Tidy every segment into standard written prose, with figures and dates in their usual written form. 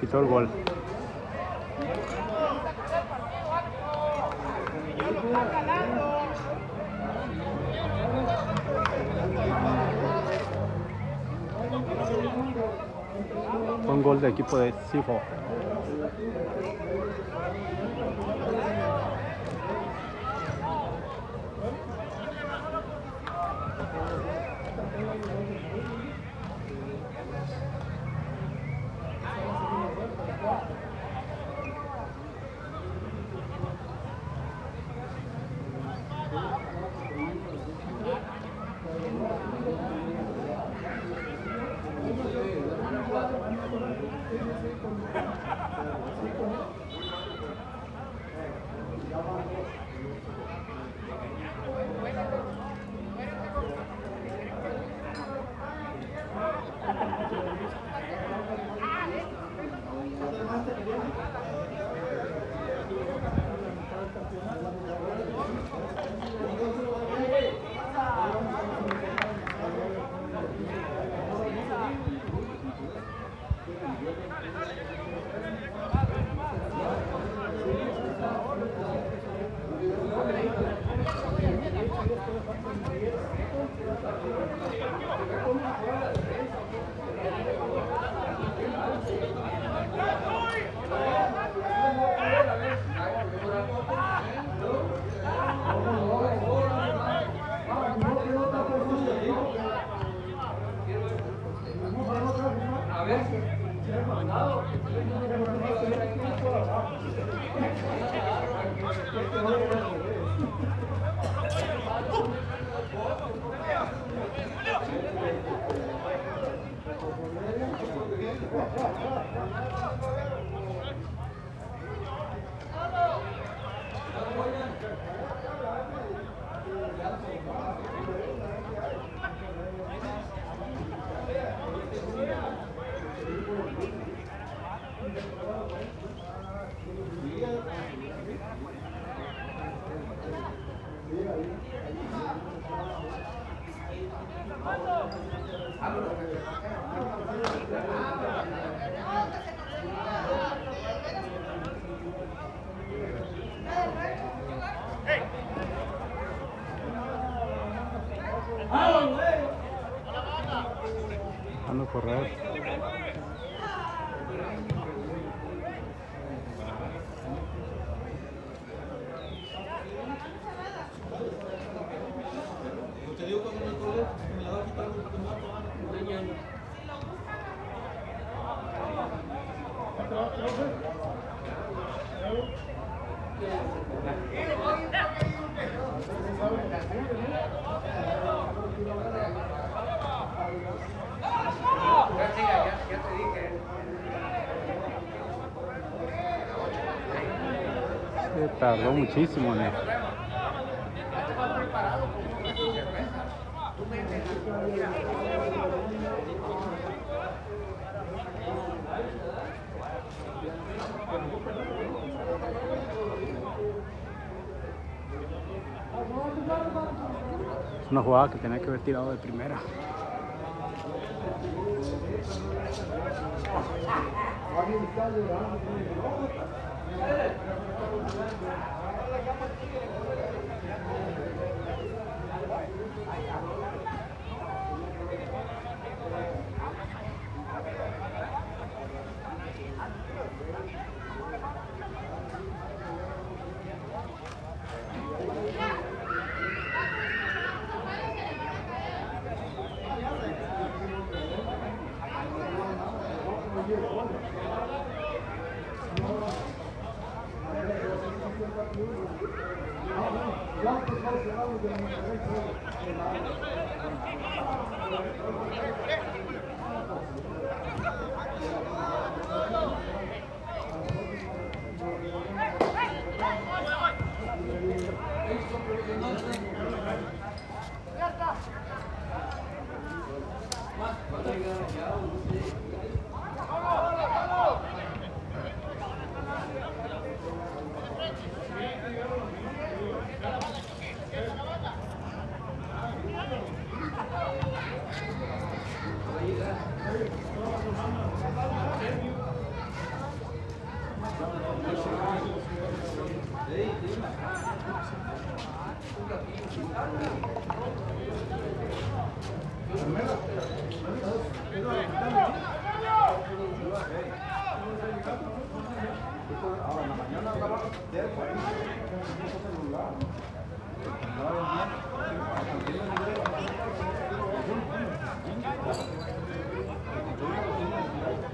Quitó el gol. Fue un gol del equipo de Sifo. Se tardó muchísimo en eso. Es una jugada que tenía que haber tirado de primera.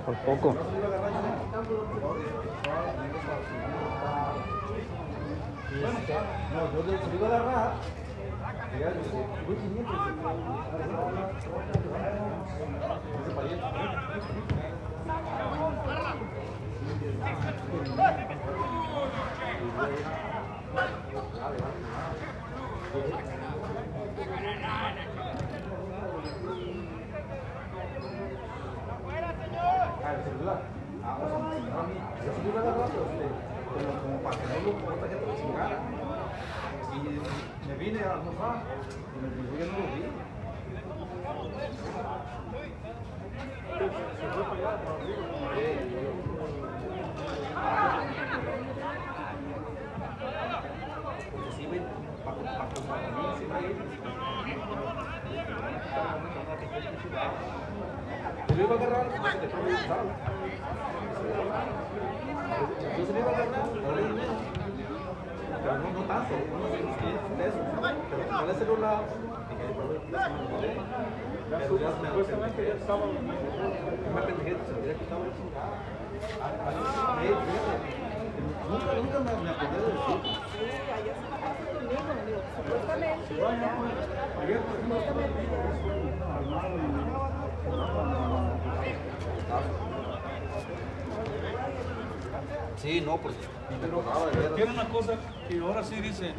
Por poco. Sí, no, porque tiene una cosa que ahora sí dice.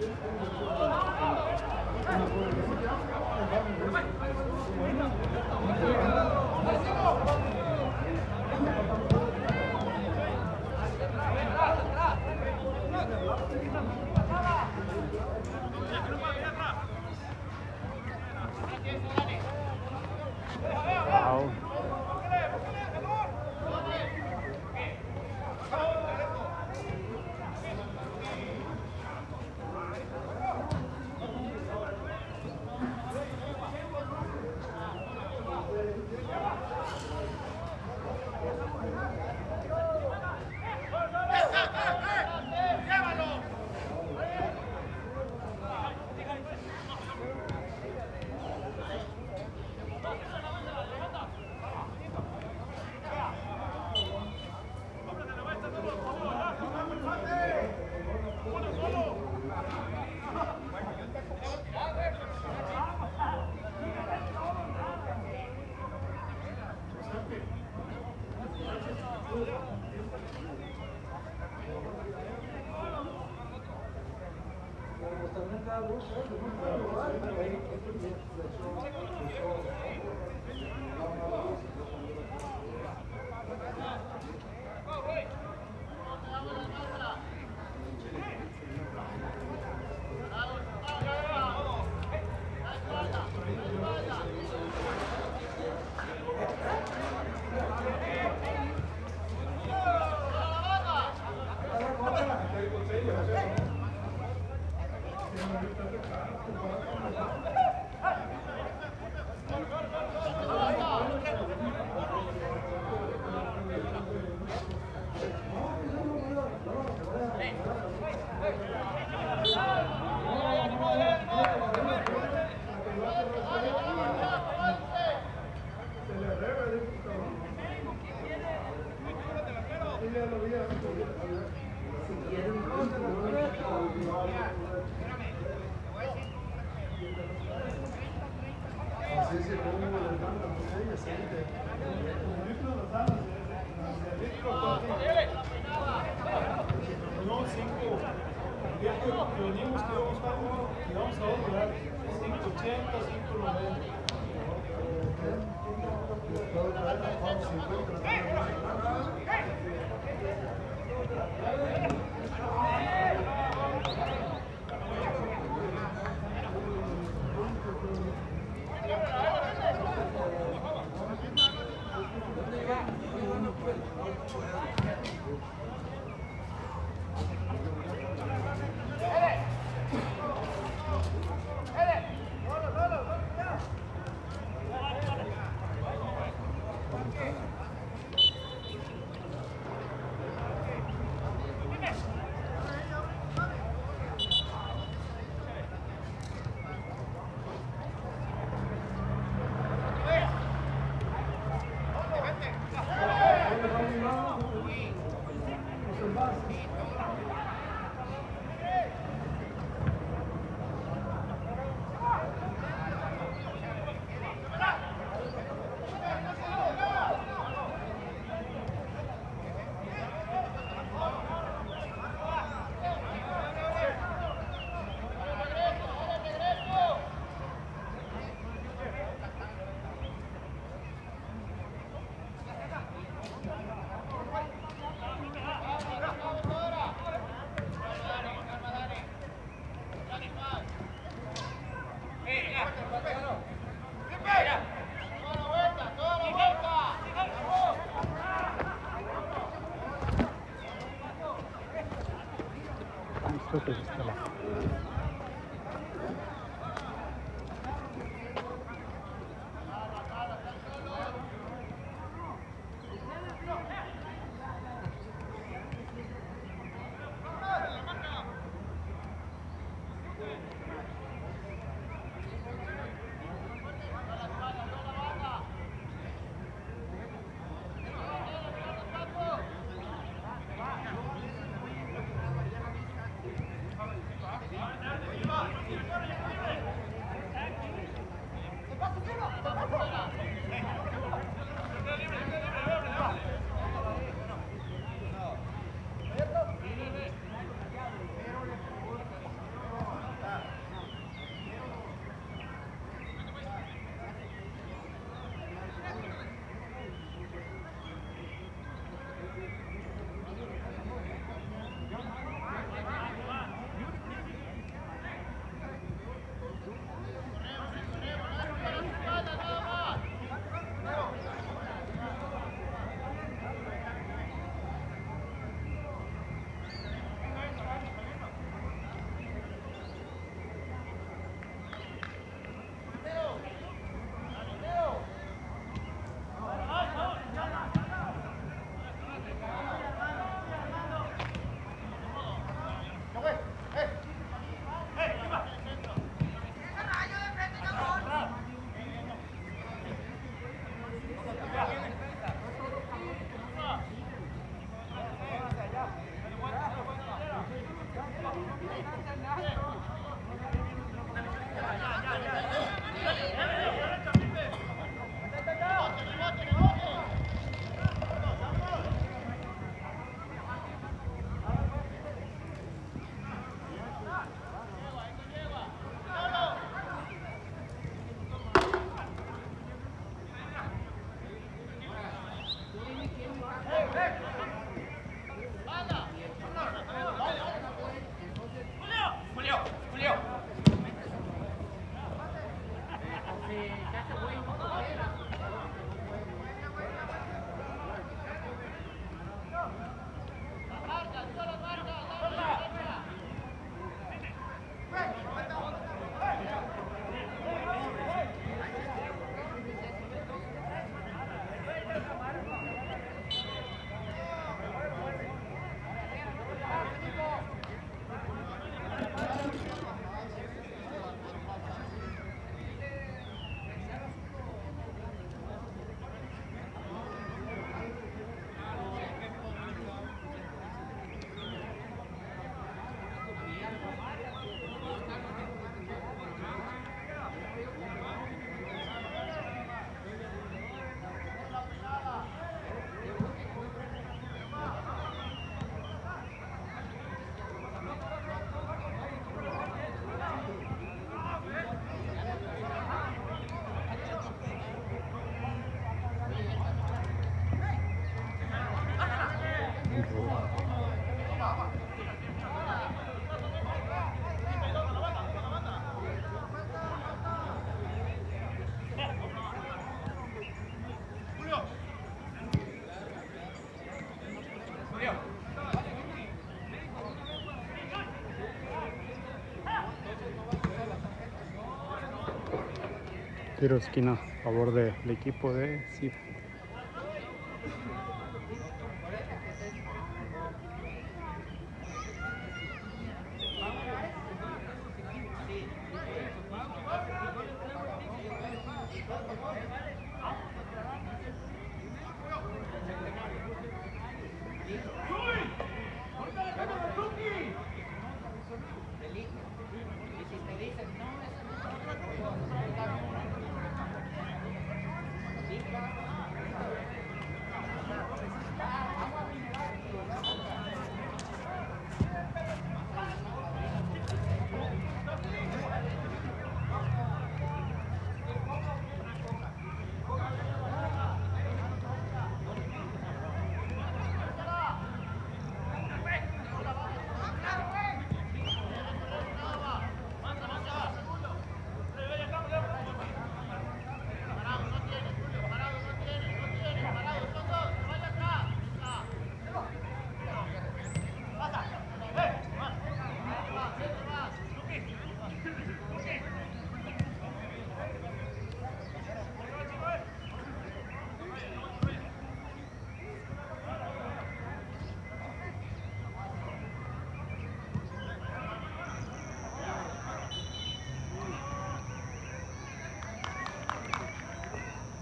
Tiro esquina a favor del equipo de Sifo.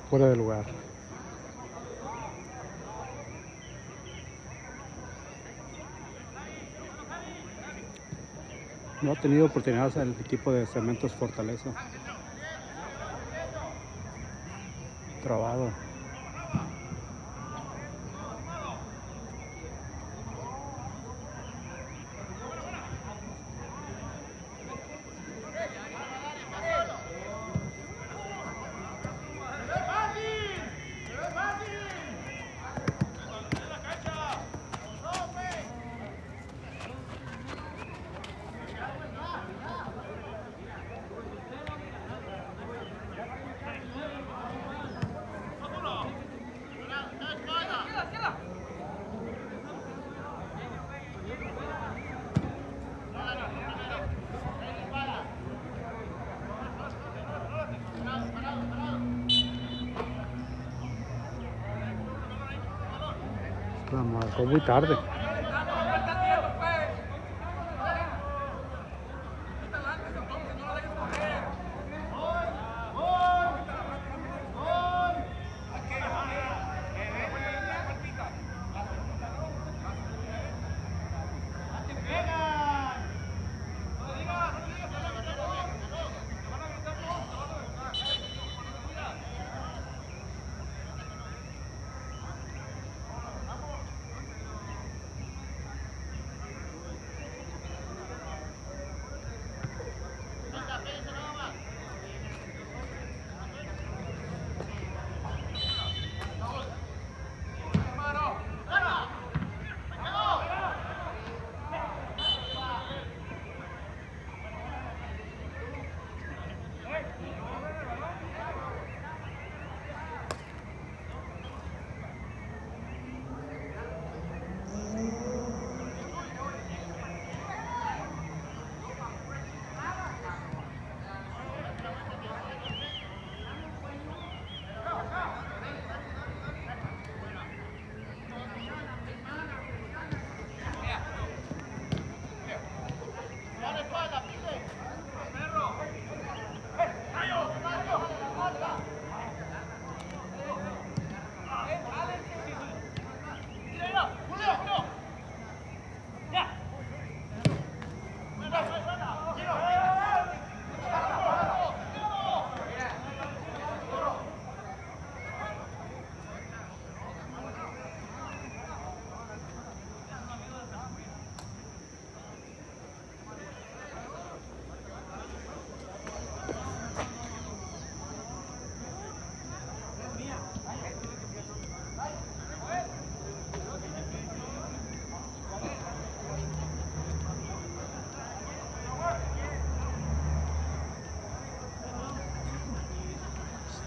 Fuera de lugar. No ha tenido oportunidades el equipo de Cementos Fortaleza. Trabado. La marcó muy tarde.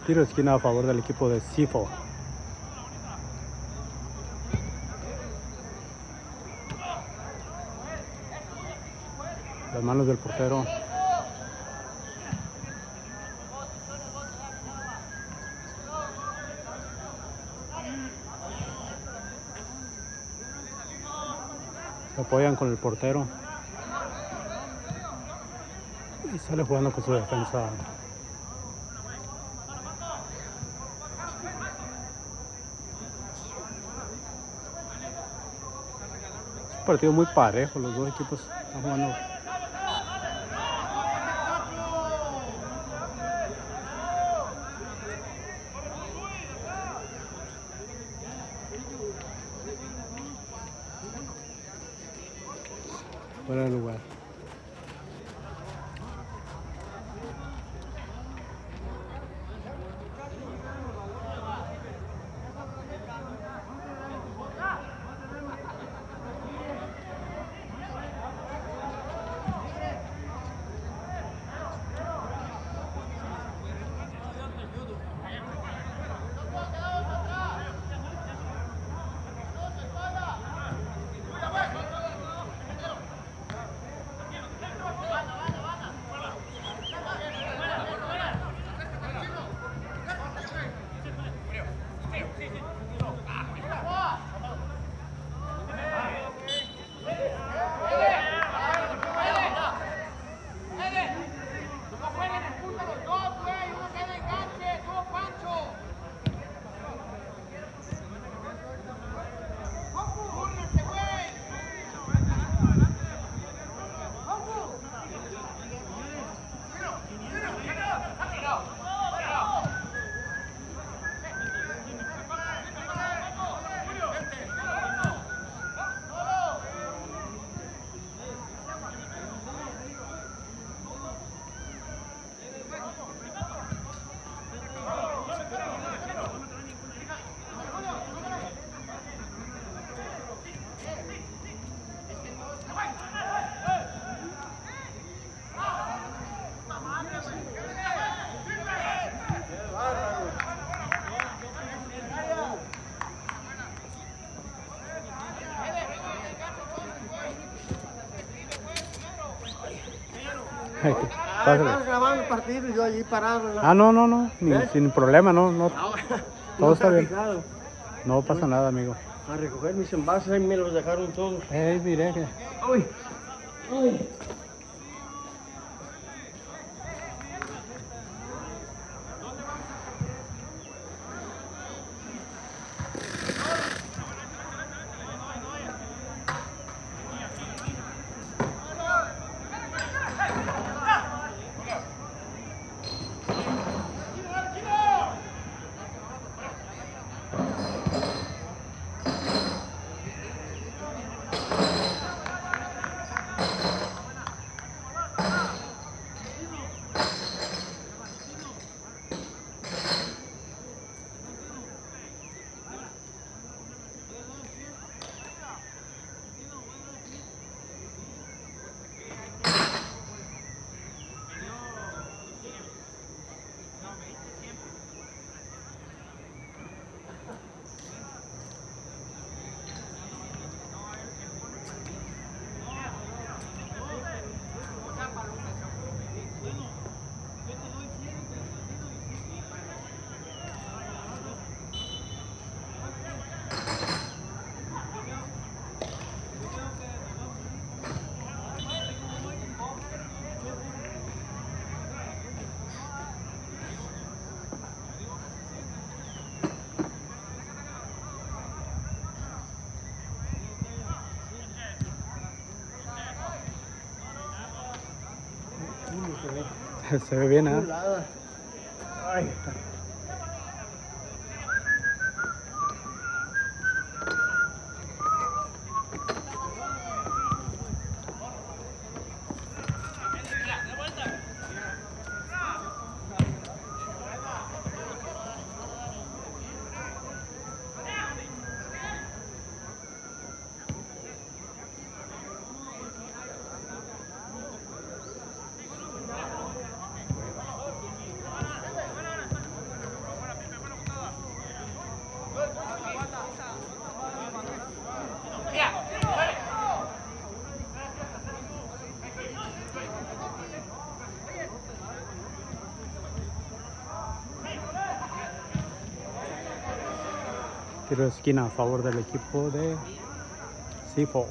tiro de esquina a favor del equipo de Sifo. Las manos del portero. Se apoyan con el portero. Y sale jugando con su defensa. Es un partido muy parejo. Los dos equipos están jugando. Fuera de lugar. Estaban grabando el partido y yo allí parado. Ah, no, sin problema, no. Todo está bien. No pasa nada, amigo. A recoger mis envases, ahí me los dejaron todos. Miré que... ¡Uy! Se ve bien, ¿eh? Ay, está. tiro de esquina a favor del equipo de Sifo.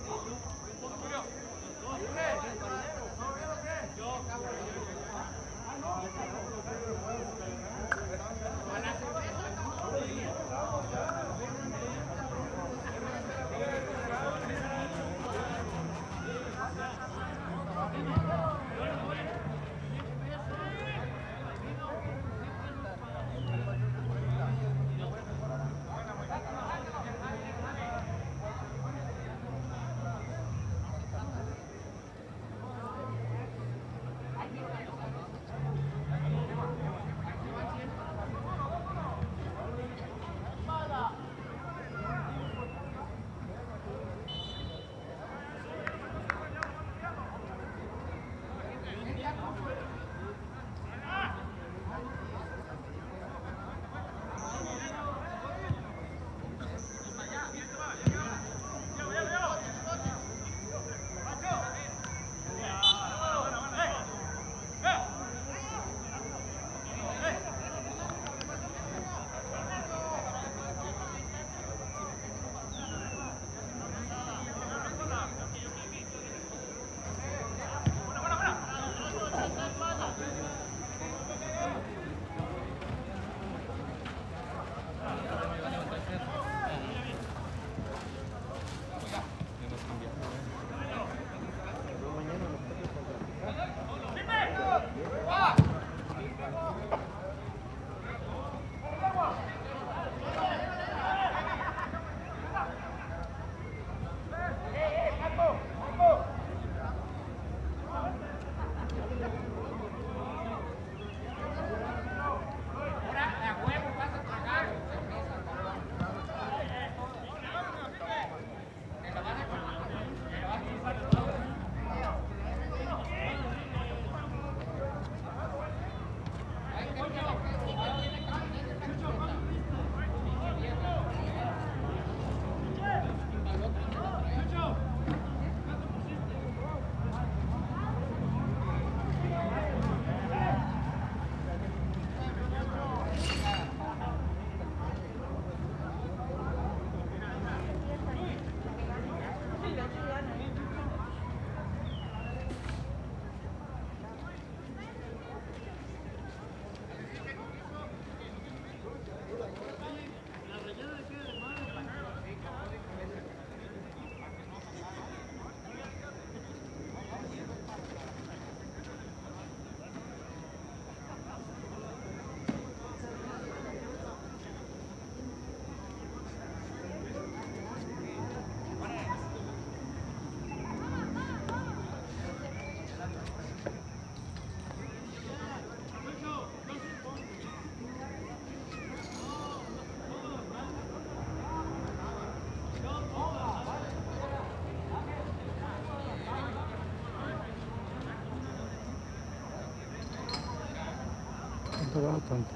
Tanto.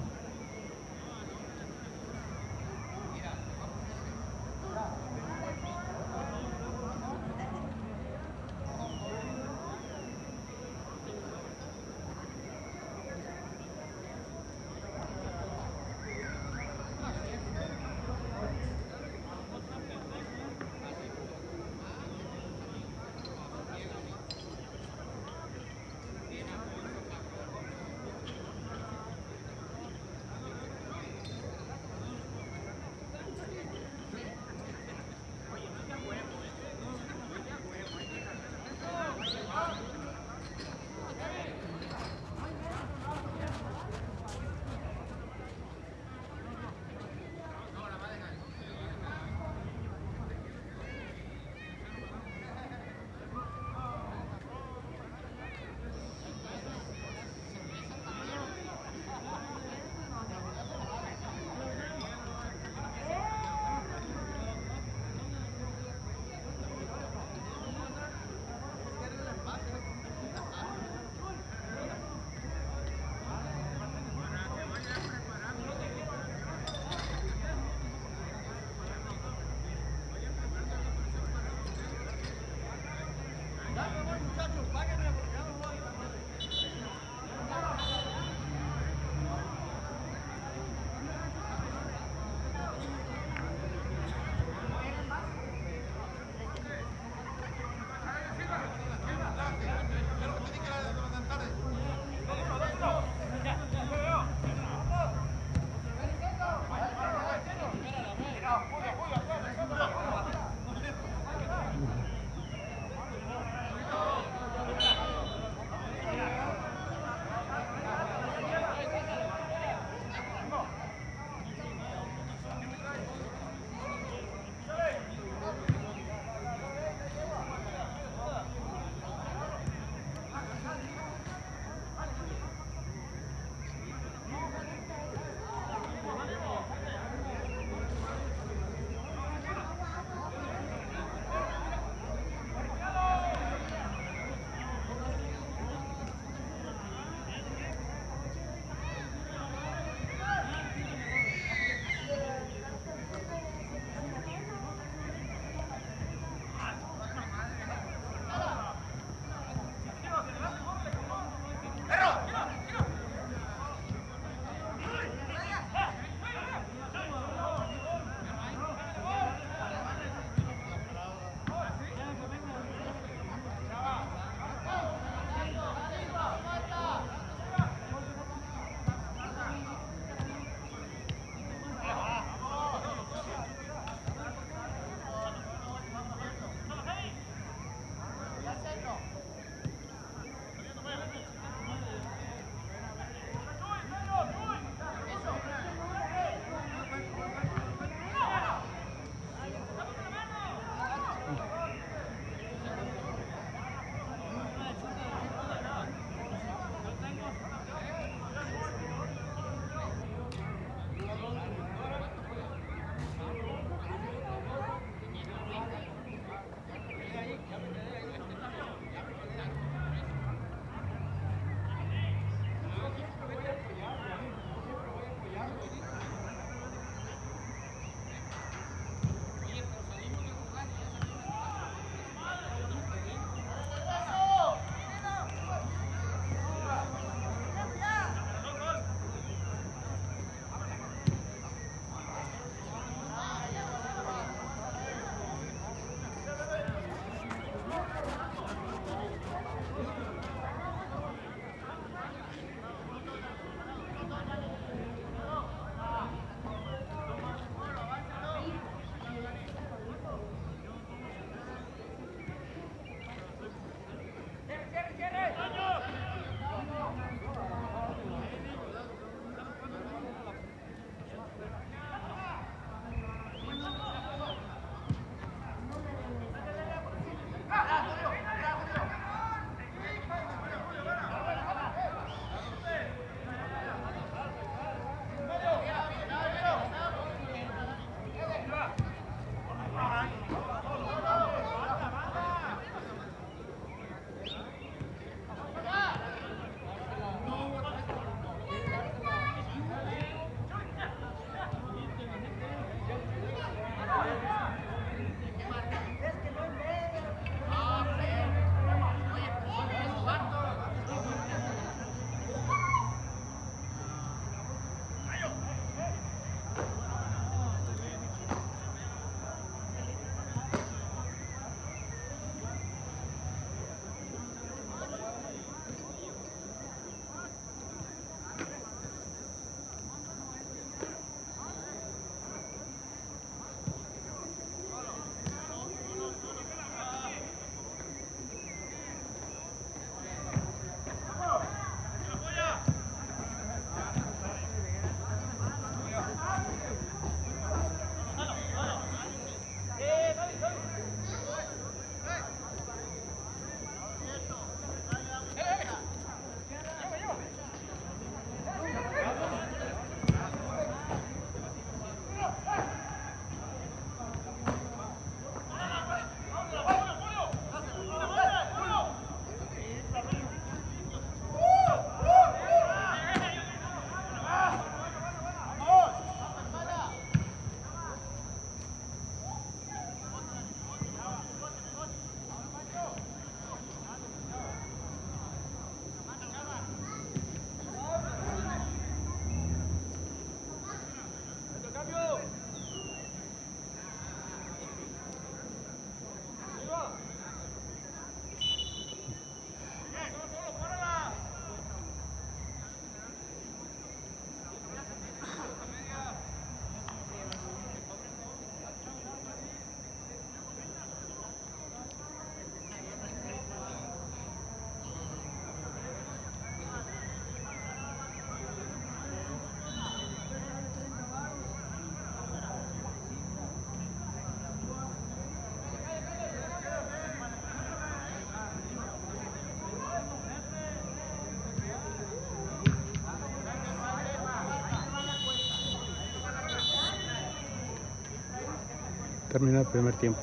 Termina el primer tiempo.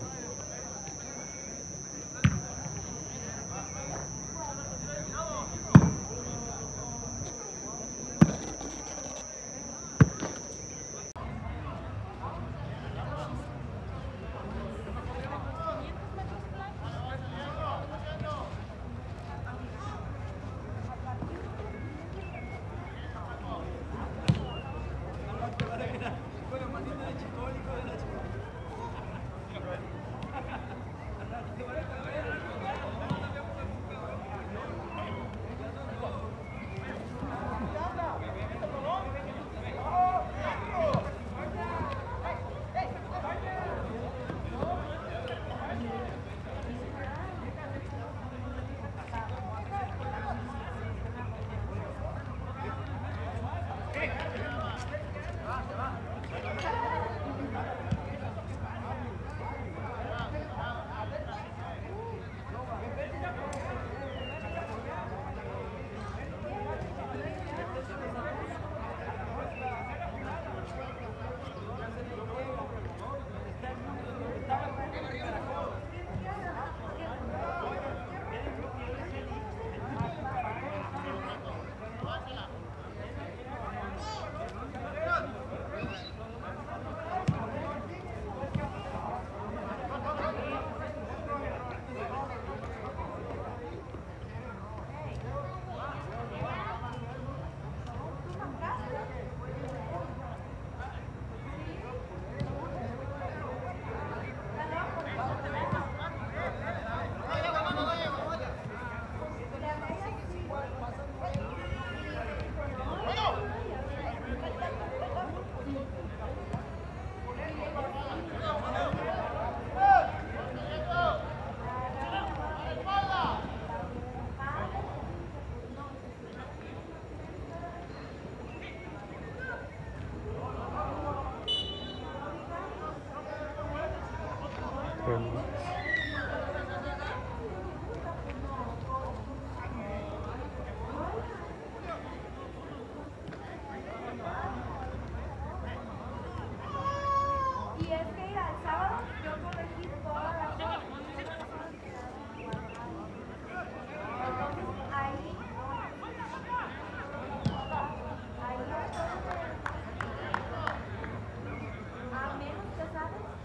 ¿Sabes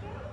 qué?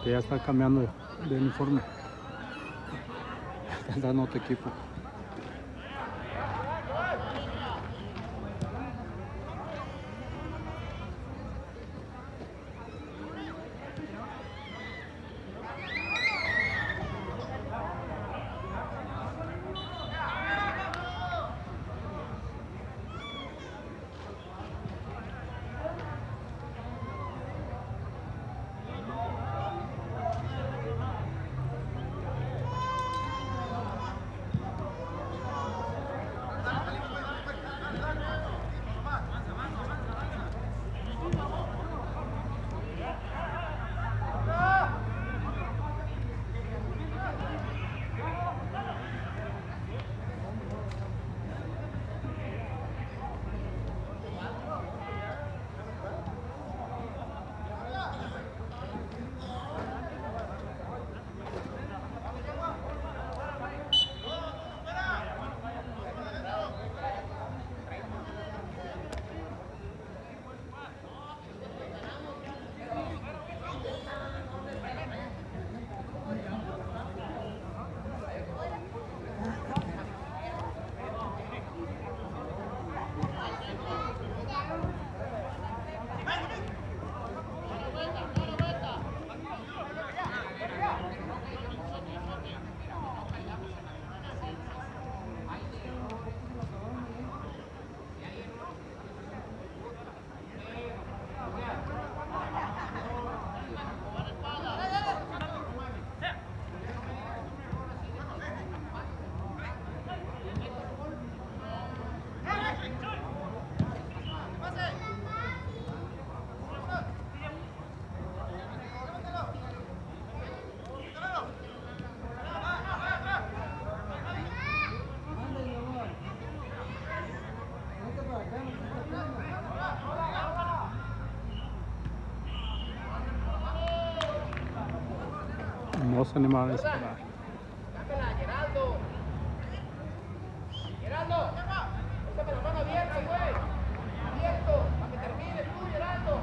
porque ya está cambiando de uniforme. Está dando otro equipo. No se anima a esperar. Dámela, Geraldo. Geraldo, está con la mano abierta, güey. Abierto, para que termine tú, Geraldo.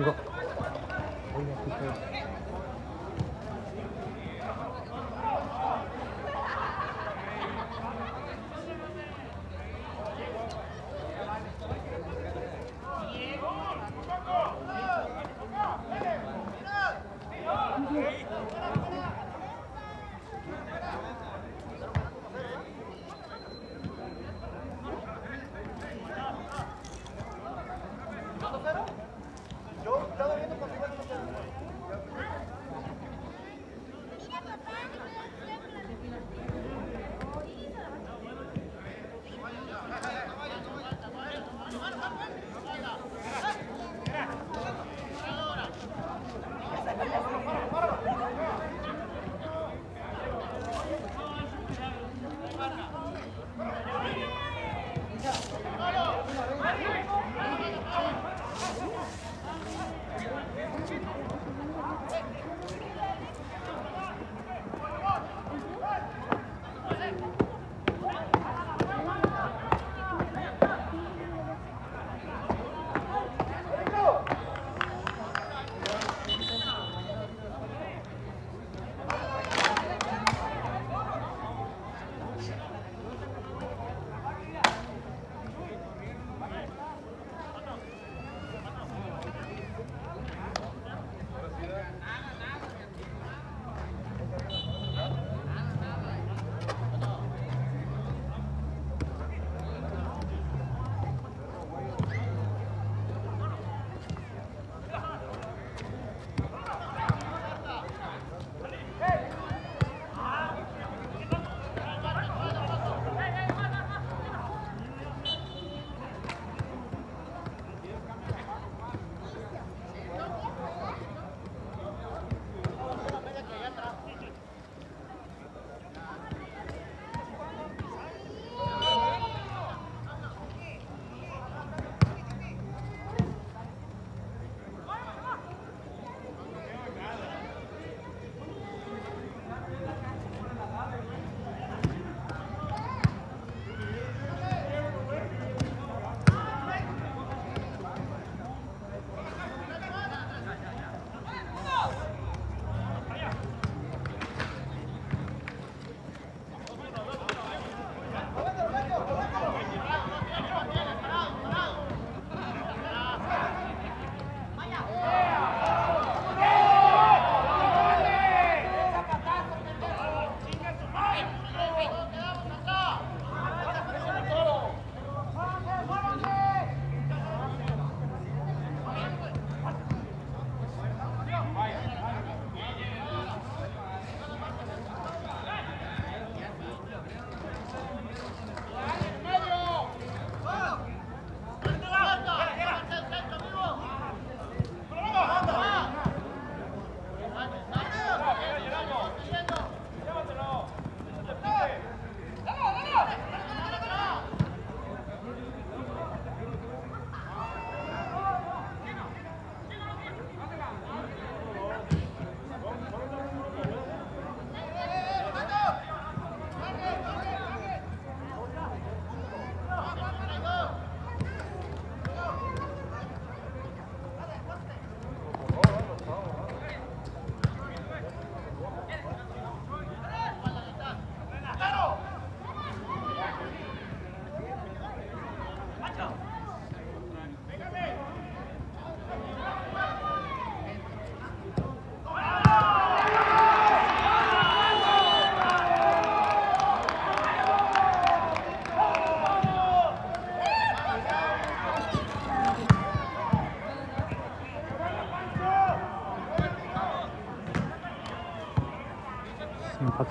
Tengo...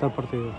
el partido.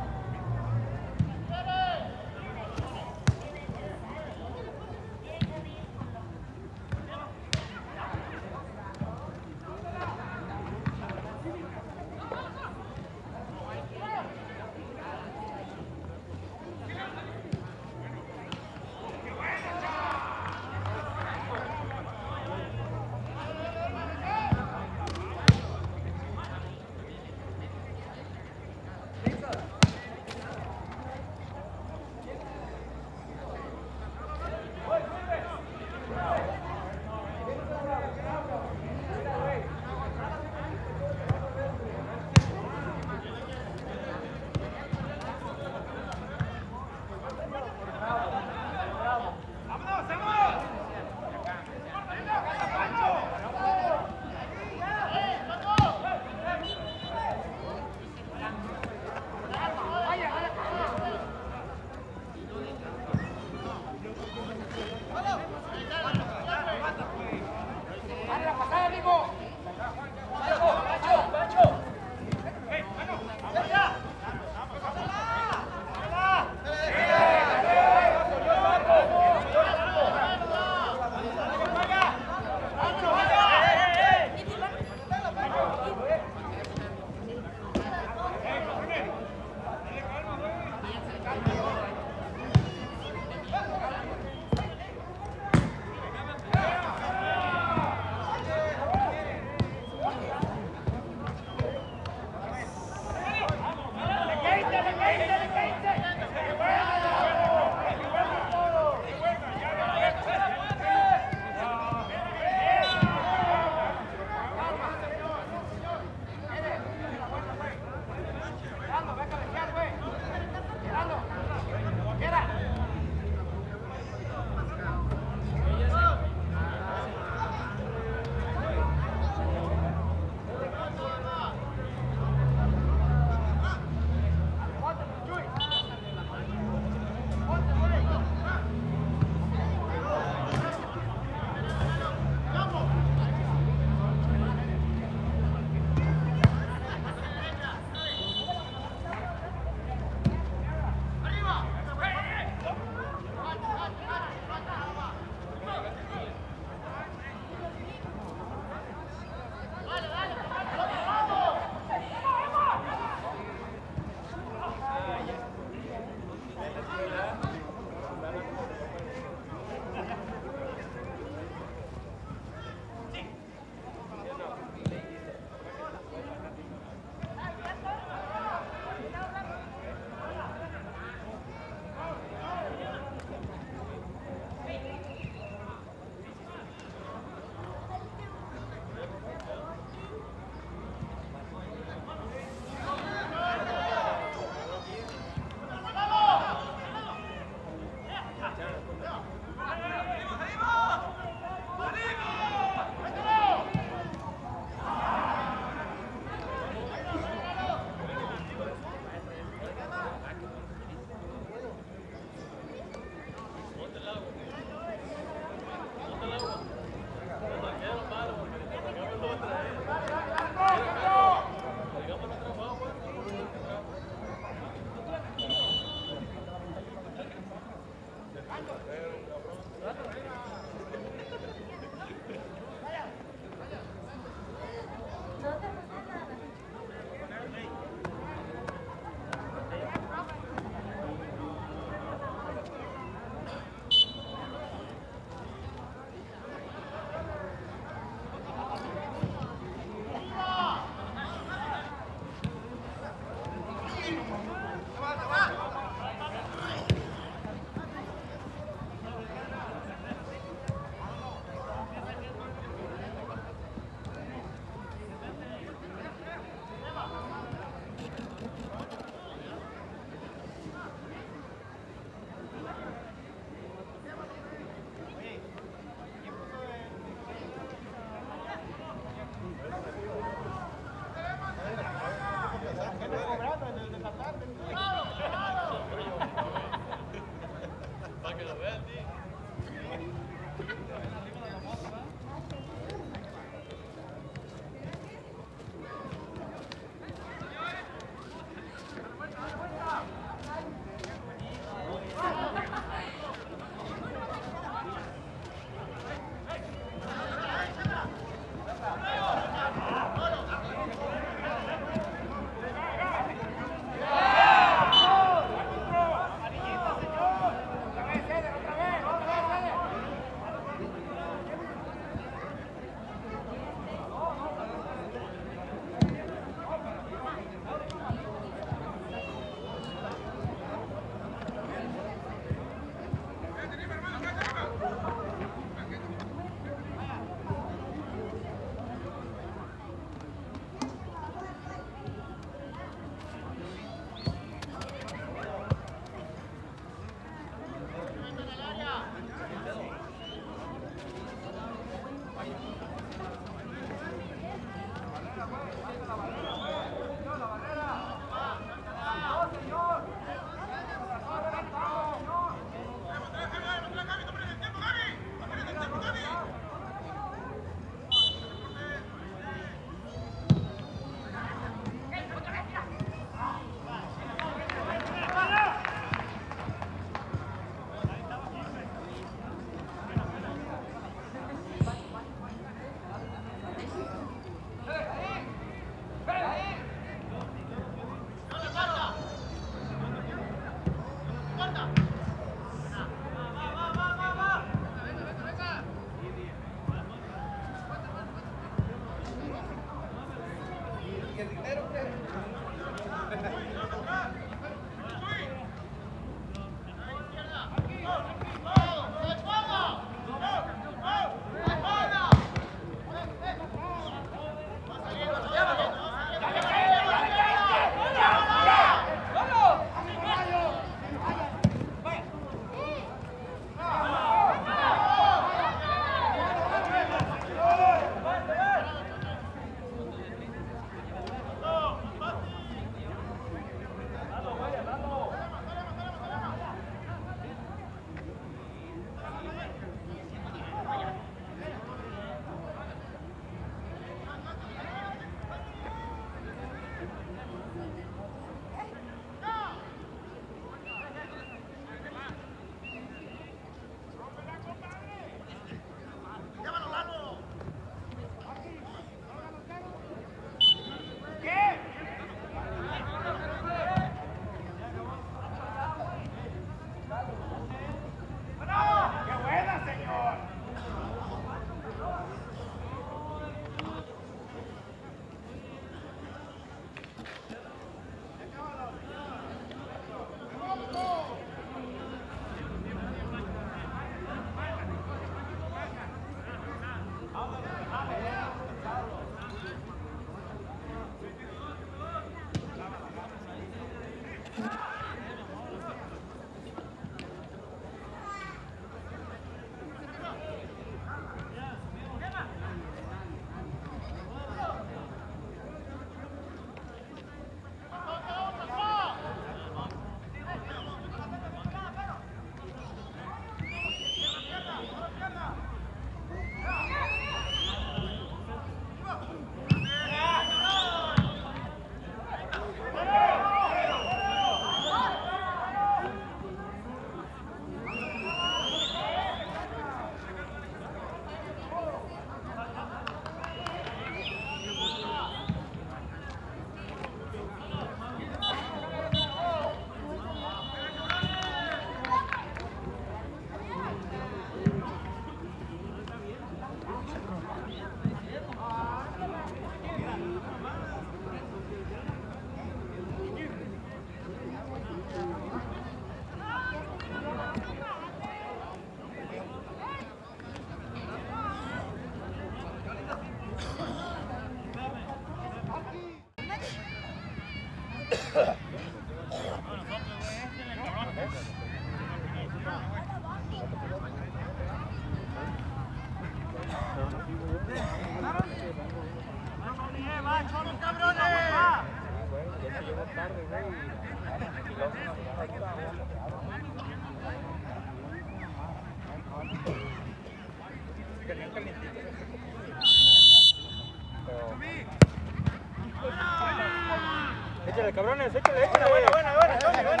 Échale, cabrones, échale, échale, buena, Chomi, buena.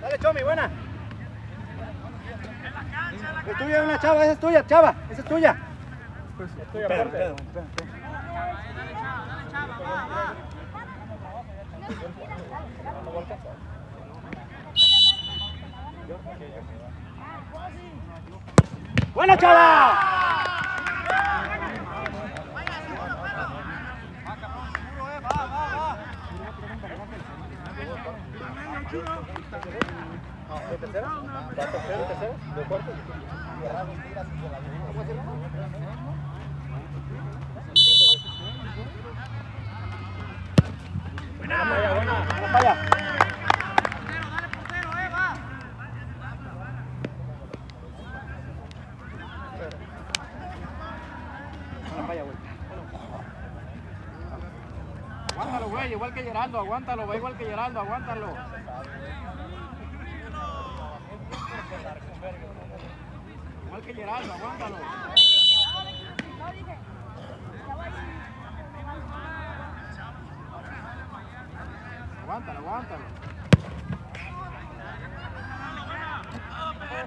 Dale, Chomi, buena. Es tuya una chava, esa es tuya, chava, esa es tuya. Es tuya, Pedro. Dale, chava, va. Buena, chava. ¿De tercera? ¿De tercera? ¿De cuarto? ¡Buena! ¡Buena! ¡Dale portero, va! ¡Buena falla, güey! Aguántalo, güey, igual que Geraldo, aguántalo, va igual que Geraldo, aguántalo. Igual que Geraldo, aguántalo. Aguántalo. Es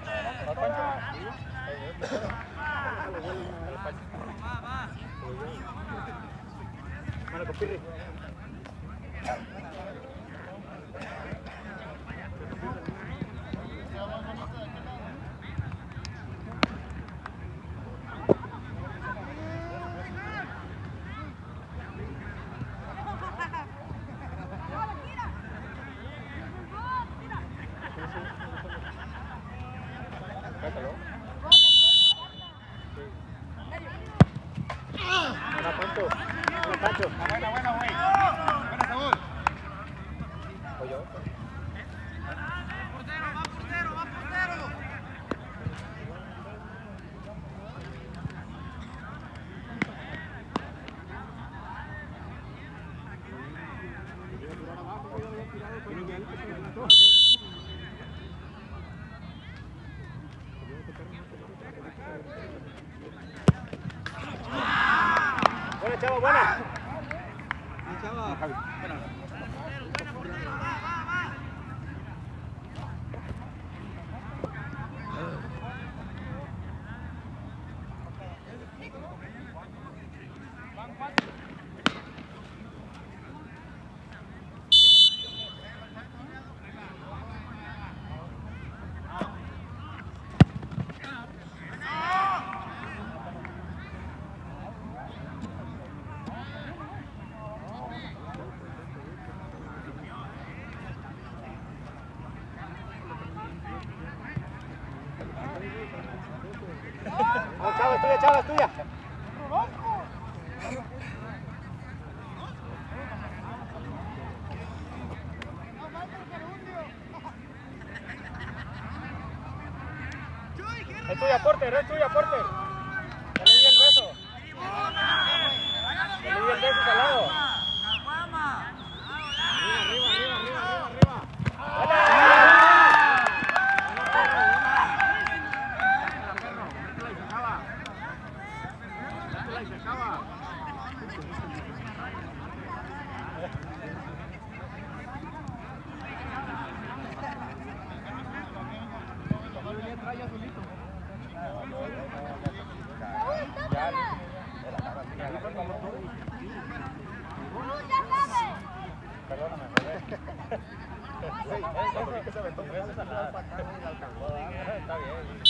tuya, aporte. Le di el beso. Le di el beso al lado. Arriba. Está bien.